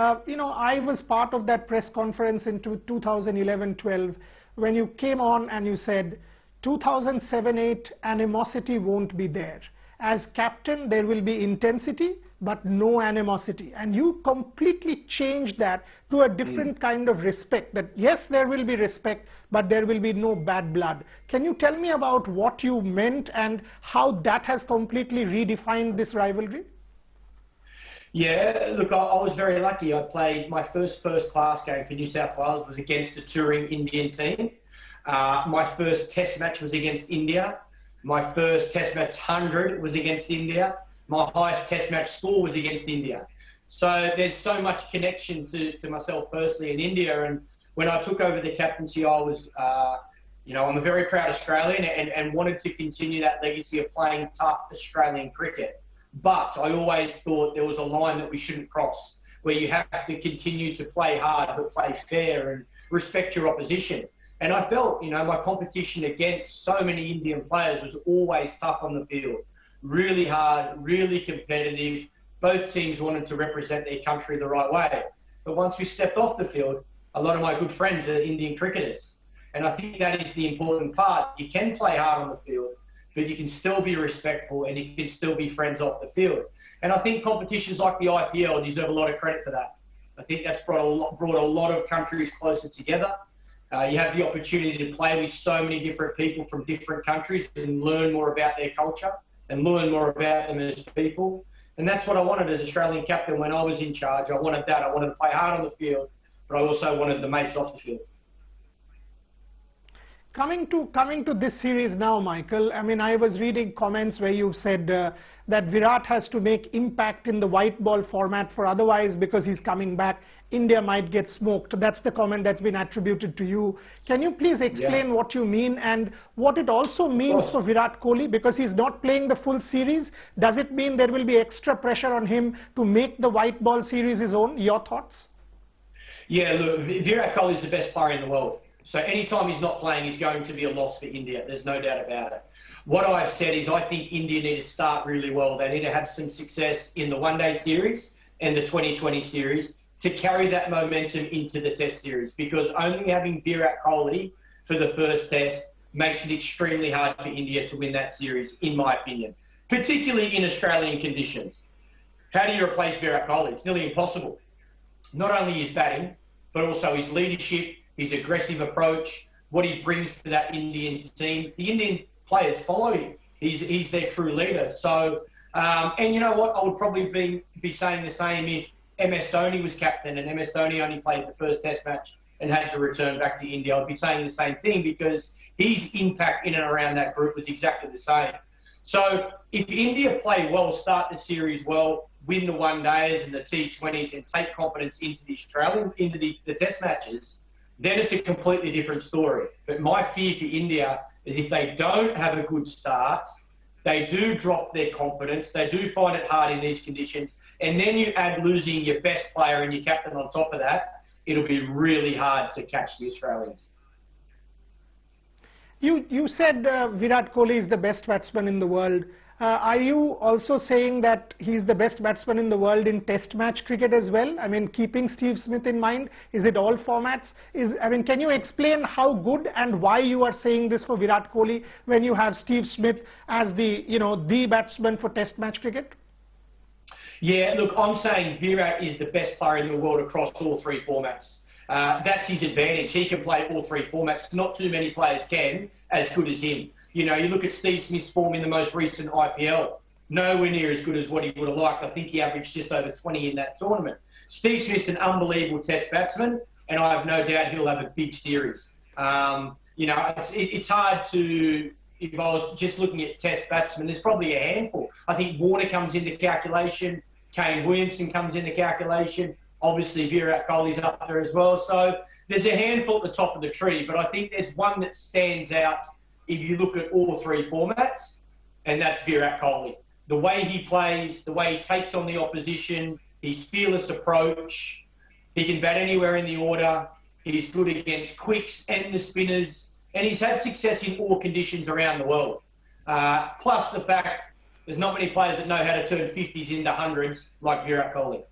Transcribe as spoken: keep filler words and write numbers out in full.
Uh, you know, I was part of that press conference in two thousand eleven twelve when you came on and you said, two thousand seven eight animosity won't be there. As captain, there will be intensity, but no animosity. And you completely changed that to a different mm. kind of respect, that yes, there will be respect, but there will be no bad blood. Can you tell me about what you meant and how that has completely redefined this rivalry? Yeah, look, I, I was very lucky. I played my first first-class game for New South Wales was against a touring Indian team. Uh, my first test match was against India. My first test match hundred was against India. My highest test match score was against India. So there's so much connection to, to myself personally in India. And when I took over the captaincy, I was, uh, you know, I'm a very proud Australian and, and wanted to continue that legacy of playing tough Australian cricket. But I always thought there was a line that we shouldn't cross, where you have to continue to play hard but play fair and respect your opposition. And I felt, you know, my competition against so many Indian players was always tough on the field. Really hard, really competitive. Both teams wanted to represent their country the right way. But once we stepped off the field, a lot of my good friends are Indian cricketers. And I think that is the important part. You can play hard on the field, but you can still be respectful and you can still be friends off the field. And I think competitions like the I P L deserve a lot of credit for that. I think that's brought a lot, brought a lot of countries closer together. Uh, you have the opportunity to play with so many different people from different countries and learn more about their culture and learn more about them as people. And that's what I wanted as Australian captain when I was in charge. I wanted that. I wanted to play hard on the field, but I also wanted the mates off the field. Coming to, coming to this series now, Michael, I mean, I was reading comments where you said uh, that Virat has to make impact in the white ball format, for otherwise, because he's coming back, India might get smoked. That's the comment that's been attributed to you. Can you please explain yeah. what you mean and what it also means for Virat Kohli, because he's not playing the full series? Does it mean there will be extra pressure on him to make the white ball series his own? Your thoughts? Yeah, look, Virat Kohli is the best player in the world. So anytime he's not playing, he's going to be a loss for India. There's no doubt about it. What I've said is I think India need to start really well. They need to have some success in the one-day series and the twenty twenty series to carry that momentum into the test series, because only having Virat Kohli for the first test makes it extremely hard for India to win that series, in my opinion, particularly in Australian conditions. How do you replace Virat Kohli? It's nearly impossible. Not only his batting, but also his leadership, his aggressive approach, what he brings to that Indian team. The Indian players follow him. He's, he's their true leader. So, um, and you know what? I would probably be, be saying the same if M S Dhoni was captain and M S Dhoni only played the first test match and had to return back to India. I'd be saying the same thing, because his impact in and around that group was exactly the same. So if India play well, start the series well, win the one days and the T twenties and take confidence into the Australian, into the, the test matches, then it's a completely different story. But my fear for India is if they don't have a good start, they do drop their confidence, they do find it hard in these conditions, and then you add losing your best player and your captain on top of that, it'll be really hard to catch the Australians. You, you said uh, Virat Kohli is the best batsman in the world. Uh, are you also saying that he's the best batsman in the world in test match cricket as well? I mean, keeping Steve Smith in mind, is it all formats? Is, I mean, can you explain how good and why you are saying this for Virat Kohli when you have Steve Smith as the, you know, the batsman for test match cricket? Yeah, look, I'm saying Virat is the best player in the world across all three formats. Uh, that's his advantage. He can play all three formats. Not too many players can as good as him. You know, you look at Steve Smith's form in the most recent I P L, nowhere near as good as what he would have liked. I think he averaged just over twenty in that tournament. Steve Smith's an unbelievable test batsman, and I have no doubt he'll have a big series. Um, you know, it's, it, it's hard to, if I was just looking at test batsmen, there's probably a handful. I think Warner comes into calculation, Kane Williamson comes into calculation, obviously Virat Kohli's up there as well. So there's a handful at the top of the tree, but I think there's one that stands out if you look at all three formats, and that's Virat Kohli. The way he plays, the way he takes on the opposition, his fearless approach, he can bat anywhere in the order, he's good against quicks and the spinners, and he's had success in all conditions around the world. Uh, plus the fact there's not many players that know how to turn fifties into hundreds like Virat Kohli.